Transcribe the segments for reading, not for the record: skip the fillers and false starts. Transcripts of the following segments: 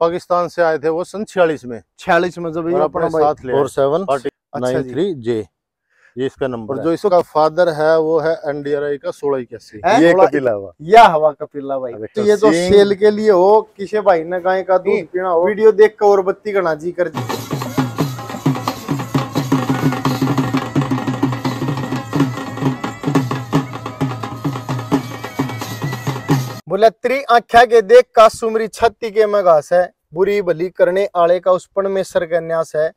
पाकिस्तान से आए थे वो सन 46 में। 46 में जब ये अपना साथ ले 4793J ये इसका नंबर। जो इसका फादर है वो है एनडीआरआई का 1681। ये कपिला हुआ या हवा कपिला भाई। तो ये जो सेल के लिए हो किसी भाई ने गाय का दूध पीना हो वीडियो देख कर और बत्ती करना जी कर जी। बोला त्री आख्या के देख का सुमरी छत्ती के में घास है, बुरी भली करने आले का उस पण में सर कन्यास है।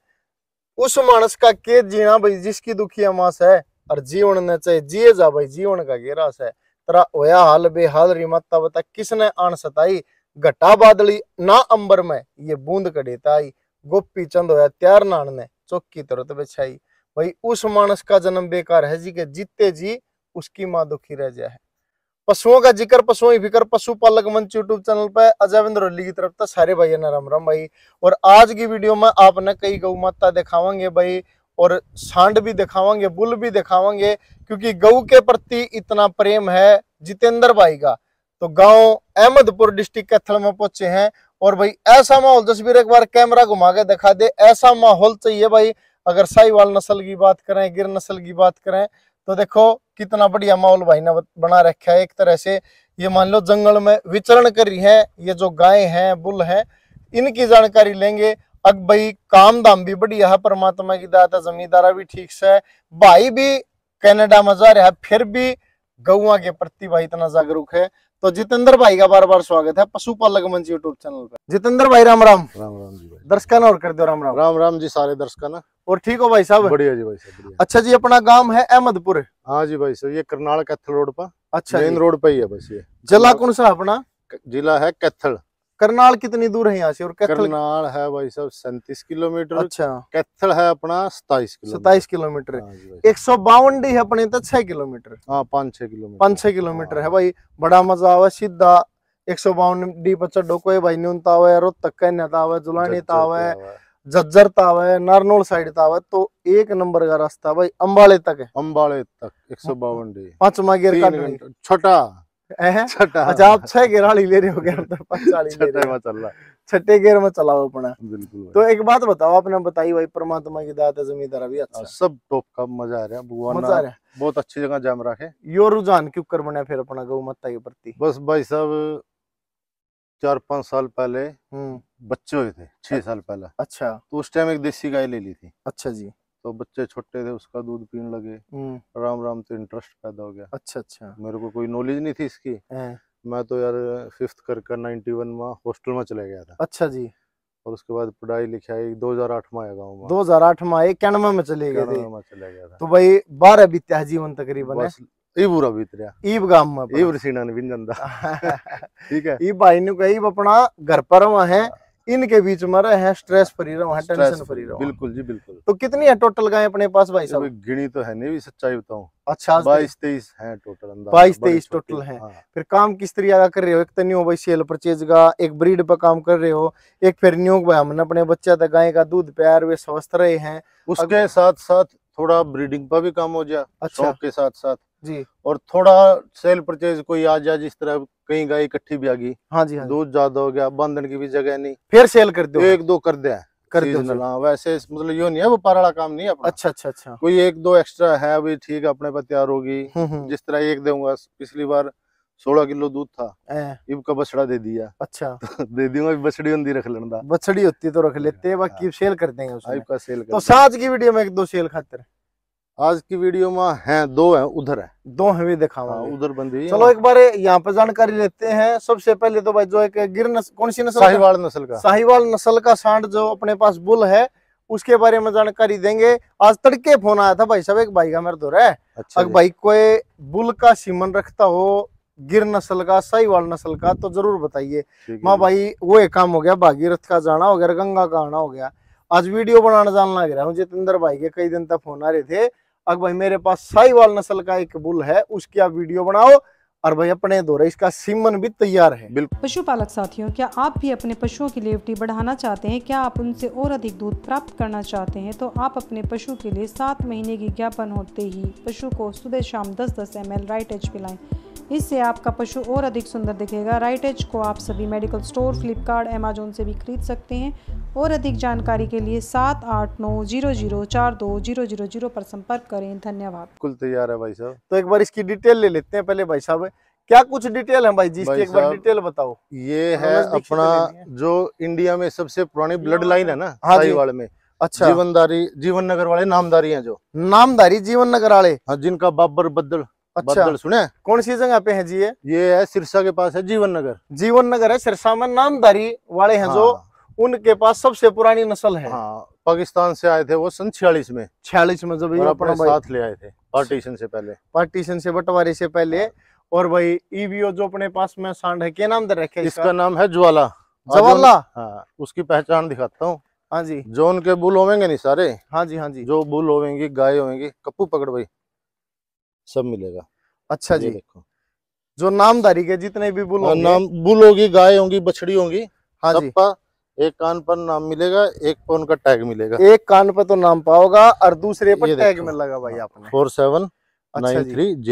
उस मानस का के जीना भाई जिसकी दुखी अमास है, और जीवन न चाहे जिये जा भाई जीवन का घेरास है। तेरा होया हाल बेहाल री माता बता किसने आन सताई, घटा बादली ना अंबर में ये बूंद कड़ेता आई। गोपी चंद होया त्यार नान ने चौकी तरत बिछाई। भाई उस मानस का जन्म बेकार है जी के जीते जी उसकी माँ दुखी रह जाए। पशुओं का जिक्र पशुओं फिकर पशुपालक मंच यूट्यूब चैनल पर अजय बिंद्रोली की तरफ से सारे भाइयों ने राम राम भाई। और आज की वीडियो में आपने कई गौ माता दिखावांगे भाई, और सांड भी दिखावांगे, बुल भी दिखावांगे, क्योंकि गऊ के प्रति इतना प्रेम है जितेंद्र भाई का। तो गांव अहमदपुर डिस्ट्रिक्ट कैथल में पहुंचे हैं, और भाई ऐसा माहौल, जसबीर एक बार कैमरा घुमा के दिखा दे, ऐसा माहौल चाहिए भाई। अगर साहिवाल नस्ल की बात करें, गिर नस्ल की बात करें, तो देखो कितना बढ़िया माहौल भाई ने बना रखा है। एक तरह से ये मान लो जंगल में विचरण कर रही है। ये जो गाय हैं, बुल हैं, इनकी जानकारी लेंगे। अब भाई काम दाम भी बढ़िया है, परमात्मा की दाता, जमींदारा भी ठीक से, भाई भी कनाडा में जा रहा है, फिर भी गौवा के प्रति भाई इतना जागरूक है। तो जितेंद्र भाई का बार बार स्वागत है पशुपालक मंच यूट्यूब चैनल पर। जितेंद्र भाई राम राम। राम राम जी भाई। दर्शकाना और कर दो राम राम। राम राम जी सारे दर्शकाना। और ठीक हो भाई साहब? बढ़िया जी भाई साहब। अच्छा जी, अपना गांव है अहमदपुर। हाँ जी भाई साहब, ये करनाल कैथल रोड पर। अच्छा, मेन रोड पर ही है बस। ये जिला कौन सा? अपना जिला है कैथल। करनाल कितनी दूर है यहाँ से? और करनाल है भाई साहब 37 किलोमीटर। अच्छा। कैथल है अपना 27 किलोमीटर। 152 है अपने तो 6 किलोमीटर। हाँ, 5-6 किलोमीटर है भाई। बड़ा मजा आवा, सीधा 152 पर चढ़ो। कोई भाई न्यूनता आवा, रोहतक का न्याता आवा, जुलानी तावा, जज्जर तावा, नारनौल साइड तावा। तो एक नंबर का रास्ता भाई, अम्बाले तक है। अम्बाले तक 152 पांचवा गेर का छोटा। अच्छा, आप 6 गेराली ले रहे हो? गया छठे गेर में चलाओ अपना। बिल्कुल। तो एक बात बताओ, आपने बताई भाई परमात्मा की दात है, जमींदारा भी अच्छा, सब टॉप का मजा आ रहा है, मजा आ रहा है। बहुत अच्छी जगह जाम रखे। यो रुझान क्यों कर बना फिर अपना गौ माता के प्रति? बस भाई साहब 4-5 साल पहले बच्चे हुए थे, 6 साल पहले। अच्छा। तो उस टाइम एक देसी गाय ले ली थी। अच्छा जी। तो बच्चे छोटे थे, उसका दूध पीने लगे, राम राम, तो इंटरेस्ट पैदा हो गया। अच्छा अच्छा। मेरे को कोई नॉलेज नहीं थी इसकी। मैं तो यार 5th करके 91 में हॉस्टल में चले गया था। अच्छा जी। और उसके बाद पढ़ाई लिखाई 2008 में आया गाँव में। 2008 में आए, कैनवा में चले गए थे। तो भाई 12 बीत्या जीवन तकरीबन, ईबूरा बीत रहा, ईब गांव में, ईब रसीना ने भी जंदा। ठीक है। ईब भाई ने कही अपना घर पर हुआ है, इनके बीच में रहे हैं, स्ट्रेस फ्री रहो, टेंशन फ्री रहो। बिल्कुल जी बिल्कुल। तो कितनी है टोटल गाय अपने पास भाई साहब? गिनी तो है नहीं भी, सच्चाई बताऊं। अच्छा। 22-23 है टोटल। 22-23 टोटल है। फिर काम किस तरीका कर रहे हो? एक तो न्यू भाई सेल परचेज का, एक ब्रीड पर काम कर रहे हो, एक फिर न्यू भाई हमने अपने बच्चा तक गाय का दूध प्यार वे स्वस्थ रहे हैं, उसके साथ साथ थोड़ा ब्रीडिंग पर भी काम हो गया। अच्छा। के साथ साथ जी। और थोड़ा सेल परचेज कोई आ जाए, जिस तरह कहीं गाय इकट्ठी भी आ गई। हाँ जी। हाँ। दूध ज्यादा हो गया, बांधन की भी जगह नहीं, फिर सेल कर दो, 1-2 कर दे, कर दो। वैसे मतलब यो नहीं है व्यापार वाला काम नहीं है। अच्छा अच्छा अच्छा। कोई 1-2 एक्स्ट्रा है अभी, ठीक, अपने पर तैयार होगी। जिस तरह एक दूंगा, पिछली बार 16 किलो दूध था, इब का बछड़ा दे दिया। अच्छा। तो दे दूंगा, बछड़ी होती रख लेना, बछड़ी होती तो रख लेते, बाकी सेल कर देंगे उसका। सेल तो साज की वीडियो में 1-2 सेल खातिर आज की वीडियो में हैं, 2 हैं उधर, है 2 हैं भी दिखावा उधर बंदी। चलो एक बार यहाँ पे जानकारी लेते हैं। सबसे पहले तो भाई जो एक गिर नस्ल, कौन सी नस्ल? साहिवाल नस्ल का। साहिवाल नस्ल का सांड जो अपने पास बुल है, उसके बारे में जानकारी देंगे। आज तड़के फोन आया था भाई साहब, एक भाई का मेरे दो है। अच्छा। अगर भाई कोई बुल का सीमन रखता हो, गिर नस्ल का, साहिवाल नस्ल का, तो जरूर बताइए। माँ भाई वो एक काम हो गया, भागीरथ का जाना हो गया, गंगा का आना हो गया। आज वीडियो बनाना जान लग रहा हूँ। जितेंद्र भाई के कई दिन तक फोन आ रहे थे, अब भाई मेरे पास साहिवाल नस्ल का एक बुल है, उसकी आप वीडियो बनाओ, और भाई अपने दोरे इसका सीमन भी तैयार है। बिल्कुल। पशुपालक साथियों, क्या आप भी अपने पशुओं की लेवटी बढ़ाना चाहते हैं? क्या आप उनसे और अधिक दूध प्राप्त करना चाहते हैं? तो आप अपने पशु के लिए 7 महीने की ज्ञापन होते ही पशु को सुबह शाम 10-10 ml राइट एच पिलाएं। इससे आपका पशु और अधिक सुंदर दिखेगा। राइट एज को आप सभी मेडिकल स्टोर, फ्लिपकार्ट, अमेजोन से भी खरीद सकते हैं। और अधिक जानकारी के लिए 7890042000 पर संपर्क करें। धन्यवाद। बिल्कुल तैयार है भाई साहब, तो एक बार इसकी डिटेल ले लेते हैं। पहले भाई साहब क्या कुछ डिटेल है भाई जी, इसकी एक बार डिटेल बताओ। ये है अपना जो इंडिया में सबसे पुरानी ब्लड लाइन है ना, साहिवाल में। अच्छा, जीवनदारी, जीवन नगर वाले नामदारी हैं, जो नामदारी जीवन नगर वाले। हाँ, जिनका बाबर बद्दल। अच्छा, बद्दल सुने? कौन सी जगह पे है जी ये है सिरसा के पास है, जीवन नगर। जीवन नगर है सिरसा में, नामदारी वाले हैं। हाँ, जो उनके पास सबसे पुरानी नस्ल है। हाँ, पाकिस्तान से आए थे वो सन 46 में। 46 में जब अपने साथ ले आए थे, पार्टीशन से पहले, पार्टीशन से, बंटवारे से पहले। और भाई ईवीओ जो अपने पास में सांड है, क्या नाम दे रखे? इसका नाम है ज्वाला। ज्वाला, हाँ, उसकी पहचान दिखाता हूँ। हाँ जी, जो उनके बुल होवेंगे नहीं सारे। हाँ जी, हाँ जी, जो बुल होवेंगे, गाय होवेंगे, कप्पू पकड़ भाई, सब मिलेगा। अच्छा जी, देखो जो नामदारी के जितने भी बुल होंगे, नाम बुल होगी, गाय होंगी, बछड़ी होंगी। हाँ जी, एक कान पर नाम मिलेगा, एक पर उनका टैग मिलेगा। एक कान पर तो नाम पाओगा और दूसरे पर टैग मिलेगा भाई आपने। 4793J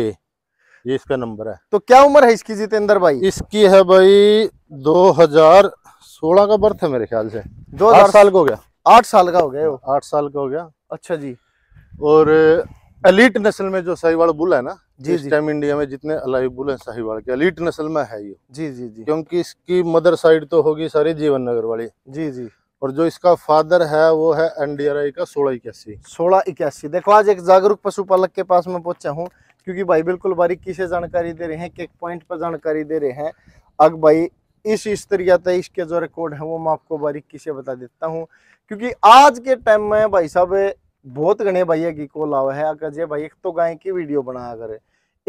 ये इसका नंबर है। तो क्या उम्र है इसकी जितेंद्र भाई? इसकी है भाई 2016 का बर्थ है मेरे ख्याल से। 8 साल का हो गया। 8 साल का हो गया, 8 साल का हो गया। अच्छा जी। और एलीट नस्ल में जो साहिवाल बुल है ना, जिस टाइम इंडिया में जितने अलाइव बुल हैं साहिवाल के, एलीट नस्ल में है ये। जी जी जी। क्योंकि इसकी मदर साइड तो होगी सारी जीवन नगर वाली। जी जी। और जो इसका फादर है वो है NDRI का 1681। 1681। देखो आज एक जागरूक पशुपालक के पास मैं पहुंचा हूँ, क्योंकि भाई बिल्कुल बारीकी से जानकारी दे रहे हैं, एक पॉइंट पर जानकारी दे रहे हैं। अब भाई इस तरीके से इसके जो रिकॉर्ड है वो मैं आपको बारीकी से बता देता हूँ, क्योंकि आज के टाइम में भाई साहब बहुत घने भैया की कॉल आवा है। अजय भाई एक तो गाय की वीडियो बनाया करे,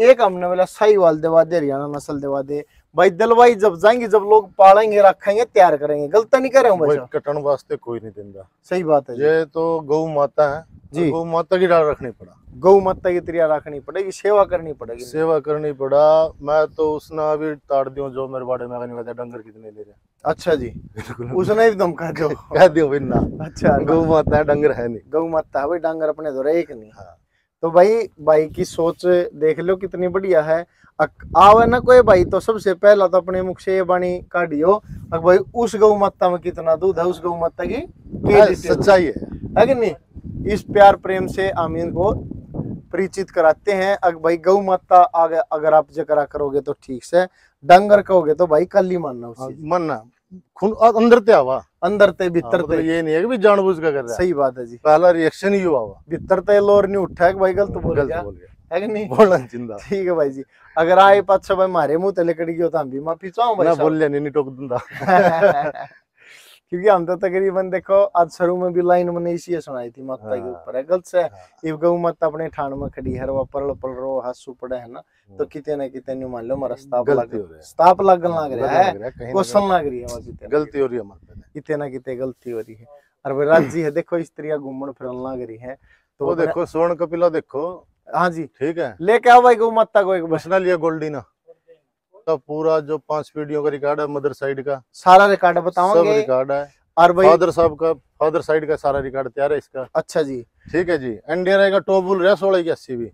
एक हमने बोला साहिवाल दवा दे, हरियाणा नस्ल दवा दे भाई। दलवाई जब जाएंगे, जब लोग पालेंगे, रखेंगे, तैयार करेंगे, गलत नहीं कर रहे भाई। कटन वास्ते कोई नहीं देंदा। सही बात है। ये तो गौ माता है जी, गौ माता की डाल रखनी पड़ा, गौ माता की त्रिया रखनी पड़ेगी, सेवा करनी पड़ेगी। सेवा करनी पड़ा। मैं तो उसने अभी ताड़ दियो, जो मेरे बाड़े में डंगर कितने ले रहे। अच्छा जी, उसने भी धमका दियो, कह दियो भाई ना। अच्छा, गौ माता है, डंगर है नहीं, गौ माता है भाई, डंगर अपने दो एक नहीं। तो भाई की सोच देख लो कितनी बढ़िया है। आवे ना कोई भाई तो सबसे पहला तो अपने मुख से ये वाणी काटियो भाई, उस गौ माता में कितना दूध है, उस गौ माता की सच्चाई है कि नहीं। इस प्यार प्रेम से हम इनको परिचित कराते हैं। अगर भाई गौ माता आगे अगर आप जकरा करोगे तो ठीक से, डंगर कहोगे तो भाई कल ही मानना, उसे मानना खुद अंदर ते आवा, अंदर ते भीतर ते। ये नहीं है कि जानबूझ के कर रहा है। सही बात है जी। पहला रिएक्शन ही हुआ भीतर ते लोर नहीं उठा कि भाई गलत बोल गया है कि नहीं, बोलना जिंदा। ठीक है भाई जी, अगर आए पास भाई मारे मुंह ते लकड़ी गयो तो हम भी माफी चाहूं भाई, ना बोल नहीं टोक दूंगा, क्योंकि हम तो तकरीबन देखो आज शुरू में भी लाइन मैंने इसी सुनाई थी माता के ऊपर है गलत से। इव गऊ माता अपने ठाण में खड़ी है, वो पल पल रो हंसू पड़े है ना, तो कितने ना कितने न्यू मान लो हमारा स्टाफ लग रहा है, क्वेश्चन लग रही है, गलती हो रही है कितने ना कितने, गलती हो रही है। और भाई राज जी है देखो, स्त्रियां घूमन फिरन लग रही है। तो देखो स्वर्ण कपिला देखो। हाँ जी, ठीक है, लेके आओ भाई गौ माता को। एक बसना लिया गोल्डीना का पूरा जो 5 वीडियो का रिकॉर्ड है, मदर साइड का सारा रिकॉर्ड बताओगे, सब रिकॉर्ड है। और भाई फादर साहब का, फादर साइड का सारा रिकॉर्ड तैयार है इसका। अच्छा जी, ठीक है जी। NDRI का टॉप बुल रहा 1681 भी।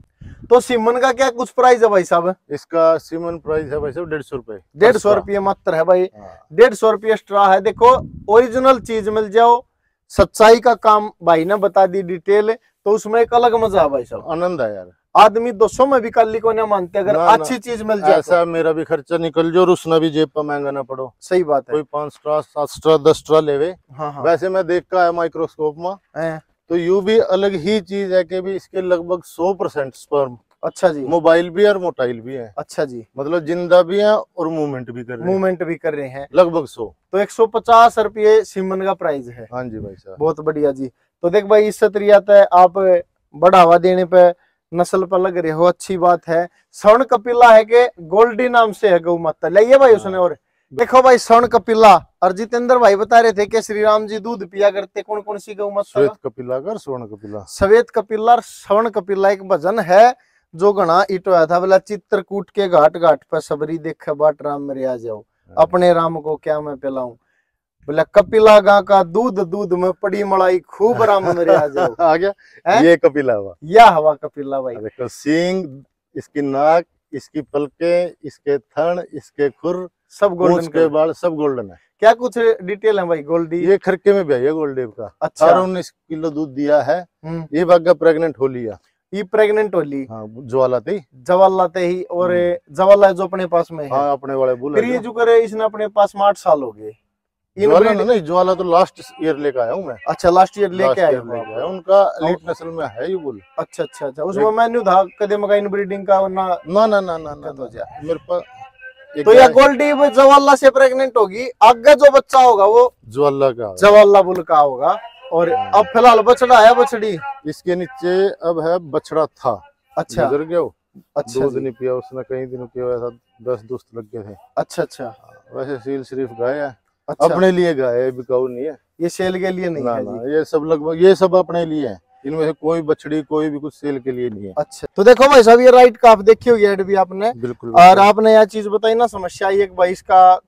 तो सिमन का क्या कुछ प्राइस है भाई साहब? इसका सिमन प्राइस है भाई साहब 150 रुपए। 150 रुपये मात्र है भाई। 150 रुपये एक्स्ट्रा है। देखो ओरिजिनल चीज मिल जाओ, सच्चाई का काम भाई ने बता दी डिटेल, तो उसमें एक अलग मजा है भाई साहब, आनंद है यार। आदमी 200 में भी कल को ना मानते, अगर अच्छी चीज मिल जाए ऐसा तो। मेरा भी खर्चा निकल जो, उसना भी जेब पर महंगा ना पड़ो। सही बात है। कोई 5 स्ट्रा 7 स्ट्रा 10 स्ट्रा लेवे। हाँ हाँ। वैसे मैं देख का है माइक्रोस्कोप में, तो यू भी अलग ही चीज है कि भी इसके लगभग 100% स्पर्म। अच्छा जी, मोबाइल भी है और मोटाइल भी है। अच्छा जी, मतलब जिंदा भी है और मूवमेंट भी कर रहे हैं, लगभग 100। तो 150 रुपये सिमन का प्राइस है। हाँ जी भाई साहब, बहुत बढ़िया जी। तो देख भाई इससे तरीका आप बढ़ावा देने पे, नस्ल पर लग रहे हो, अच्छी बात है। स्वर्ण कपिला है के गोल्डी नाम से है गौ माता, लाइए भाई उसने। और देखो भाई स्वर्ण कपिला और जितेंद्र भाई बता रहे थे कि श्री राम जी दूध पिया करते, कौन कौन सी गौ माता? श्वेत कपिला कर, स्वर्ण कपिला, श्वेत कपिला और स्वर्ण कपिला। एक भजन है जो घना हिट होया था, बोला चित्रकूट के घाट घाट पर सबरी देख बाट राम मेरे आ जाओ, अपने राम को क्या मैं पिलाऊं, बोला कपिला गां का दूध, दूध में पड़ी मलाई खूब, राम मेरे आ जाओ। आ गया ये कपिला हवा, या हवा कपिला भाई। देखो सींग इसकी, नाक इसकी पलकें, इसके थन, इसके खुर सब गोल्डन के बाल सब गोल्डन है। क्या कुछ डिटेल है भाई गोल्डी? ये खरके में भी है गोल्डी का। अच्छा। 19 किलो दूध दिया है। ये भाग्य प्रेग्नेंट हो लिया, ये प्रेग्नेंट हो ली। हाँ, जवाला ते ही और जवाला जो अपने पास में है। हाँ, अपने वाले बोले ये जो करे इसने अपने पास में 8 साल हो गए। ज्वाला नहीं, ज्वाला तो लास्ट ईयर लेके आया हूँ मैं। अच्छा, लास्ट ईयर लेके आया हूँ। उनका एलीट नस्ल में है ये बुल। अच्छा अच्छा अच्छा, उसमें मैंने कदम का इनब्रीडिंग का ना ना ना ना ना ना हो जाए मेरे पास। तो यह गोल्डी जवाला से प्रेग्नेंट होगी, आगे जो बच्चा होगा वो जवाला बुल का होगा। और अब फिलहाल बछड़ा है, बछड़ी इसके नीचे अब है, बछड़ा था। अच्छा, गुजर गया वो। अच्छा, दूध नहीं पिया उसने, कई दिन पिया था, 10 दोस्त लग गए थे। अच्छा अच्छा, वैसे सील शरीफ गाय है। अच्छा। अपने लिए गाय है, बिकाऊ नहीं है, ये सेल के लिए नहीं है जी। ये सब लगभग ये सब अपने लिए है, इनमें से कोई बछड़ी कोई भी कुछ सेल के लिए नहीं है। अच्छा, तो देखो भाई साहब ये राइट काफ देखी होगी एड भी आपने। बिल्कुल। और आपने यह चीज बताई ना, समस्या एक भाई इसका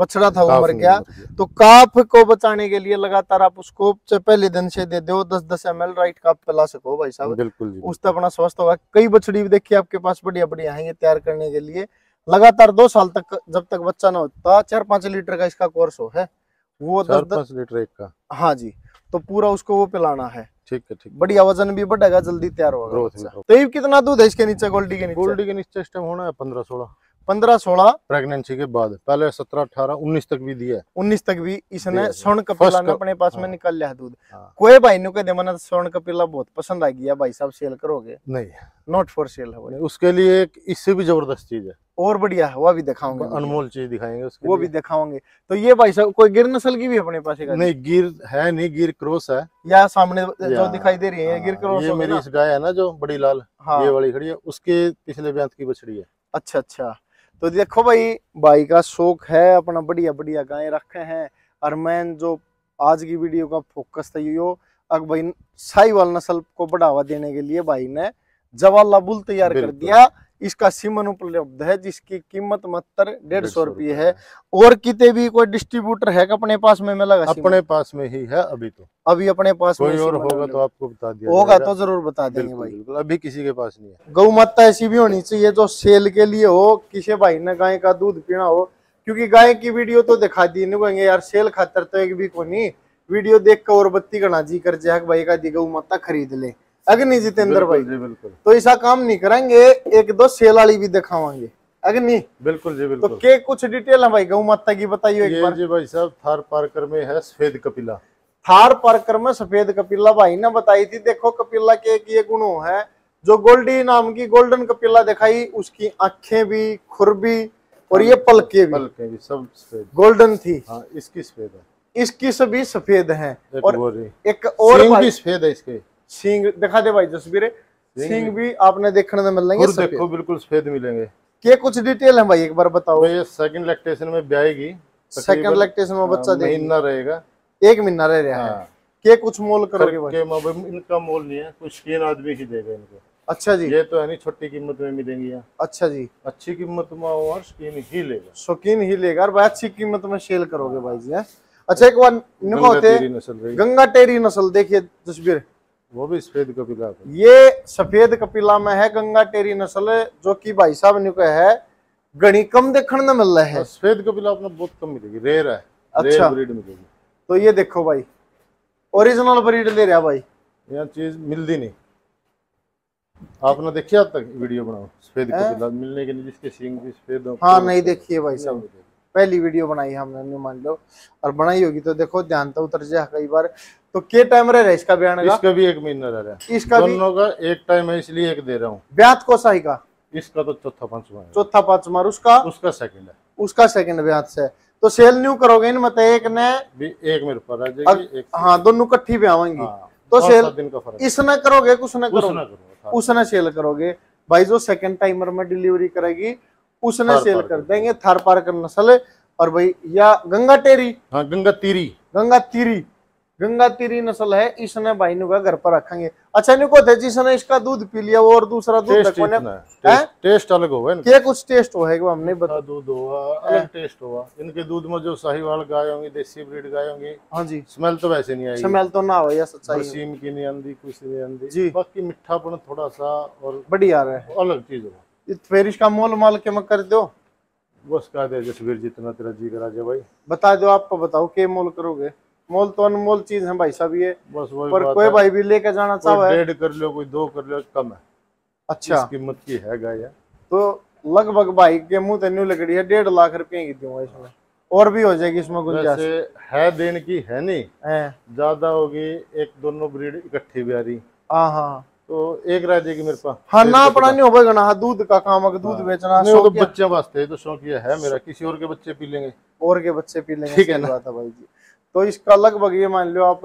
बछड़ा था वो मर गया, तो काफ को बचाने के लिए लगातार आप उसको पहले दिन से दे दो 10-10 ml राइट काफ पिला सको भाई साहब। बिल्कुल, उससे अपना स्वस्थ होगा। कई बछड़ी भी देखिए आपके पास बढ़िया बढ़िया है, ये तैयार करने के लिए लगातार 2 साल तक जब तक बच्चा ना होता 4-5 लीटर का इसका कोर्स हो है वो 4-5 लीटर का। हाँ जी, तो पूरा उसको वो पिलाना है। ठीक है, ठीक, बढ़िया, वजन भी बढ़ेगा, जल्दी तैयार होगा। तो कितना दूध है इसके नीचे गोल्डी के नीचे? गोल्डी के नीचे इस टाइम होना है 15-16 प्रेगनेंसी के बाद। पहले 17-18-19 तक भी दिया है, 19 तक भी इसने स्वर्ण कपिला ने अपने पास में निकल लिया दूध। कोई भाई नु कहते मन स्वर्ण कपिला बहुत पसंद आ गया भाई साहब, सेल करोगे? नहीं, नॉट फॉर सेल है, उसके लिए एक इससे भी जबरदस्त चीज है और बढ़िया है, वह भी दिखाऊंगे, अनमोल चीज दिखाएंगे, वो भी दिखाओगे। तो ये भाई साहब कोई गिर नस्ल की भी अपने पास? नहीं, गिर है नहीं, गिर क्रॉस है। या सामने जो दिखाई दे रही है गिर क्रॉस, ये मेरी इस गाय है ना जो बड़ी लाल, ये वाली खड़ी है, उसके पिछले ब्यांत की बछड़ी है। अच्छा अच्छा, तो देखो भाई भाई का शौक है, अपना बढ़िया बढ़िया गाय रखे हैं। और मैं जो आज की वीडियो का फोकस था यो अग भाई साहिवाल नस्ल को बढ़ावा देने के लिए भाई ने जवाला बुल तैयार कर दिया। इसका सीमन उपलब्ध है जिसकी कीमत मात्र 150 रुपये है। और कितने भी कोई डिस्ट्रीब्यूटर है अपने पास में मिलेगा? अपने पास में ही है अभी, तो अभी अपने पास कोई में और होगा तो आपको बता दिया होगा, तो जरूर बता देंगे भाई, अभी किसी के पास नहीं है। गौ माता ऐसी भी होनी चाहिए जो सेल के लिए हो, किसी भाई ने गाय का दूध पीना हो, क्योंकि गाय की वीडियो तो दिखा दी नहीं कहेंगे यार सेल खातर तो एक भी को नहीं, वीडियो देख कर और बत्ती करना जी कर जाए भाई का दी गौ माता खरीद ले अग्नि जितेंद्र भाई। बिल्कुल, तो ऐसा काम नहीं करेंगे, 1-2 सेल वाली भी दिखावांगे अग्नि। बिल्कुल जी बिल्कुल। तो के कुछ डिटेल है भाई गौ माता की बताइए एक बार जी। भाई साहब थार पार्कर में है सफेद कपिला, थार पार्कर में सफेद कपिला भाई ने बताई थी। देखो कपिला के एक ये गुणों है जो गोल्डी नाम की गोल्डन कपिला दिखाई, उसकी आंखें भी, खुर भी, और ये पलके भी सब सफेद गोल्डन थी। हाँ, इसकी सफेद है, इसकी सभी सफेद है, और एक और सफेद है इसके सींग दिखा दे भाई जसबीरे, सींग भी आपने देखने को मिलेंगे, देखो बिल्कुल सफेद मिलेंगे। क्या कुछ डिटेल है भाई एक बार बताओ? ये सेकंड लैक्टेशन में ब्याएगी, सेकंड लैक्टेशन में बच्चा देगी, महीना रहेगा, 1 महीना रह रहा है। क्या कुछ मोल करोगे भाई? इनका मोल नहीं है, कुछ तीन आदमी ही देगा इनको। अच्छा जी, ये तो है नहीं, छोटी कीमत में मिलेंगी। अच्छा जी, अच्छी कीमत में और शौकीन ही लेगा, शौकीन ही लेगा, और भाई अच्छी कीमत में सेल करोगे भाई जी। अच्छा, एक बार गंगाटेरी नस्ल देखिए जसबीर, वो भी सफेद कपिला, ये सफेद कपिला में है गंगाटेरी नस्ल, जो कि भाई साहब ने कहा है घनी कम देखने में मिल रहा है। सफेद कपिला आपने बहुत कम मिलेगी, रेयर है। अच्छा, ब्रीड मिलेगी। तो ये देखो भाई ओरिजिनल ब्रीड ले रहा भाई, यह चीज मिलती नहीं। आपने देखी अब तक वीडियो बनाओ सफेद कपिला मिलने के लिए जिसके सींग भी सफेद? हाँ नहीं देखी है भाई साहब, पहली वीडियो बनाई हमने मान लो, और बनाई होगी तो देखो ध्यान तो उतर जाए कई बार। तो क्या टाइम रह रहा है इसका ब्यान का? इसका भी 1 महीना रह रहा है, इसका दोनों का एक टाइम है, इसलिए एक दे रहा हूँ। ब्यात को सही का इसका तो चौथा पांचवा, उसका सेकंड है, उसका सेकंड ब्यात से। तो सेल न्यू करोगे इन मत एक ने भी एक मेरे पर आ जाएगी। हाँ, दोनों इकट्ठी ब्यावाएंगी तो सेल इसने करोगे कुछ ना करोगे, उसने सेल करोगे भाई, जो सेकंड टाइमर में डिलीवरी करेगी उसने सेल कर देंगे। थार पार्कर नस्ल। और भाई या गंगाटेरी, हाँ गंगातीरी नस्ल है, इसने भाई का घर पर रखेंगे। अच्छा, इनको थे जिसने इसका दूध पी लिया और दूसरा दूध टेस्ट अलग होगा, क्या कुछ टेस्ट होगा हमने बता दूध होगा, अलग टेस्ट होगा इनके दूध में। जो साहिवाल गाय होंगी, देसी ब्रीड गाय होंगी, हाँ जी, स्मेल तो वैसे नहीं आएगी, स्मेल तो ना हो या सच्चाई सीम की नहीं आंदी, कुछ नहीं आंदी, बाकी मिठापन थोड़ा सा और बढ़िया अलग चीज होगा। इस फेरिश का मोल के मैं कर दो बस, कह दे जसवीर जितना तेरा जी करा जाए भाई, बता दो आपको बताओ के मोल करोगे, मोल तो अनमोल चीज है भाई साहब ये, बस पर कोई भाई भी लेके जाना चाहे डेढ़ कर लो कोई दो कर लो कम है, अच्छा कीमत की है गाय तो लगभग भाई के मुँह तेन लकड़ी है 1.5 लाख रुपये की दूंगा इसमें, और भी हो जाएगी इसमें गुंजाइश है देने की है नहीं ज्यादा होगी, एक दोनों ब्रीड इकट्ठी भी आ रही तो एक राय देगी मेरे पास, हाँ ना अपना नहीं होगा ना, दूध का काम दूध बेचना तो बच्चे वास्ते तो शौकिया है मेरा, किसी और के बच्चे पी लेंगे ठीक है ना भाई जी। तो इसका लगभग ये मान लो आप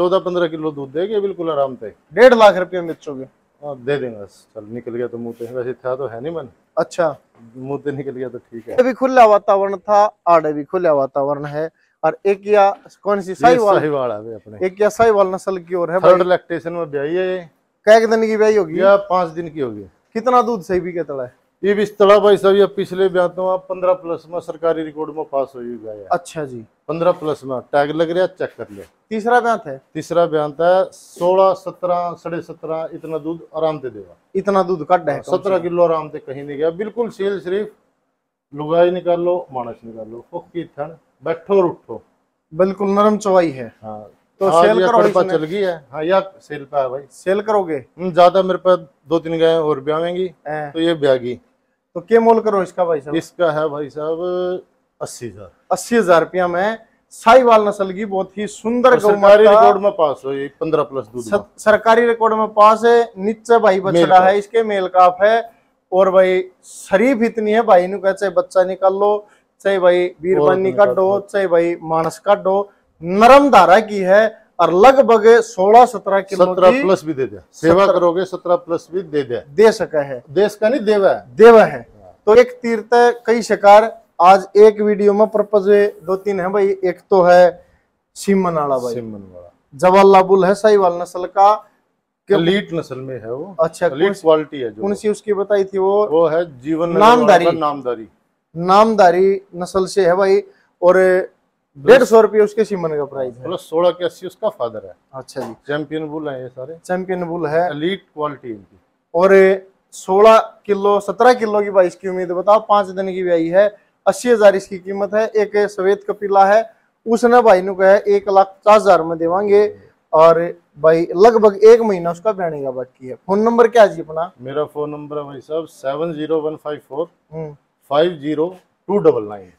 14-15 किलो दूध देगी बिल्कुल आराम से, 1.5 लाख रुपये बेचोगे दे देंगे। चल निकल गया तो मुँह पे, वैसे था तो है नहीं मन, अच्छा मुँह पे निकल गया तो ठीक है। अभी खुला वातावरण था, आड़े भी खुला वातावरण है, और एक या कौन सी साहिवाल है अपने, एक या साहिवाल नस्ल की और है, थर्ड लैक्टेशन में ब्याई है, कै दिन की ब्याई होगी या 5 दिन की होगी, कितना दूध सही भी कहता है ये भी तड़ा भाई साहब, ये पिछले ब्याह तो आप 15+ में सरकारी रिकॉर्ड में पास हुई है। अच्छा जी 15+ में टैग लग रहा, चेक कर ले। तीसरा ब्याह है, तीसरा ब्याह है 16, 17, 17.5 इतना दूध आराम से देगा, इतना दूध कट है 17 किलो आराम से, कहीं नहीं गया बिल्कुल सील, सिर्फ लुगाई निकाल लो मानस निकाल लो, फुक्की थन बैठो और उठो, बिल्कुल नरम चवाई है। हाँ तो सेल करोगे, चल गई है हाँ या सेल पे है भाई, सेल करोगे ज्यादा, मेरे पास 2-3 गाय और ब्यावेंगी तो ये ब्यागी, तो क्या मोल करो इसका भाई साहब? इसका है भाई साहब 80,000 रुपया में, साहिवाल नस्ल की बहुत ही सुंदर, सरकारी रिकॉर्ड में पास हो, 15+ दूध सरकारी रिकॉर्ड में पास है, नीचे भाई बछड़ा है, इसके मेल काफ है, और भाई शरीफ इतनी है भाई नु, चाहे बच्चा निकाल लो चाहे भाई वीरबानी काटो चाहे भाई मानस काटो, नरम धारा की है, और लगभग 16-17 किलो 17+ भी दे दे, सेवा करोगे 17+ भी दे दे, दे सका है, देश का नहीं देवा है, देवा है। तो एक तीर्थ कई शिकार, आज एक वीडियो में पर्पज 2-3 है भाई, एक तो है सीमनाला भाई, सीमनाला जवाला बुल है साहिवाल नस्ल का, एलीट नस्ल में है वो, अच्छा एलीट क्वालिटी है, जो कौन सी उसकी बताई थी वो है जीवन नामदारी, नामदारी नस्ल से है भाई, और 150 रुपये उसके सीमन का प्राइस है, 16 के 80 उसका फादर है। अच्छा जी चैंपियन बुल है, ये सारे चैंपियन बुल है, एलीट क्वालिटी इनकी, और 16 किलो 17 किलो की भाई इसकी उम्मीद बताओ, 5 दिन की ब्याई है, 80,000 इसकी कीमत है। एक श्वेत कपिला है, उसने भाई नु कहा 1,50,000 में देवांगे, और भाई लगभग 1 महीना उसका ब्याने का बाकी है। फोन नंबर क्या है जी अपना? मेरा फोन नंबर है भाई साहब 7015450299।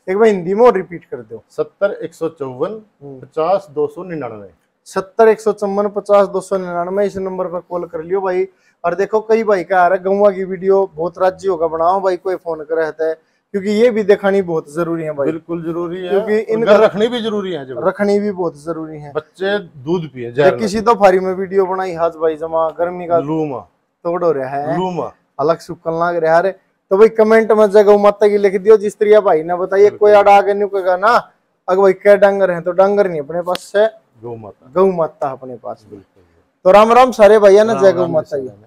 एक बार हिंदी में रिपीट कर दो, 70 154 50 299, 70 154 50 299। इस नंबर पर कॉल कर लियो भाई। और देखो कई भाई का आ रहा है गौवा की वीडियो बहुत राज्य होगा बनाओ भाई, कोई फोन कर रहता है, क्योंकि ये भी दिखानी बहुत जरूरी है भाई, बिल्कुल जरूरी है, क्योंकि इनका रखनी भी जरूरी है, रखनी भी बहुत जरूरी है, बच्चे दूध पिए। किसी तो फारी में वीडियो बनाई हाथ भाई जमा गर्मी का लूमा तोड़ हो रहा है, लूमा अलग सुकल लाग रहा है, तो भाई कमेंट में जगह माता की लिख दियो जिस तरिया भाई ने बताइए, कोई आड़ा आगे नहीं कहेगा ना, अगर भाई क्या डांगर है तो डांगर नहीं अपने पास है, गौ माता अपने पास। तो राम राम सारे भैया ने, जय गौ माता।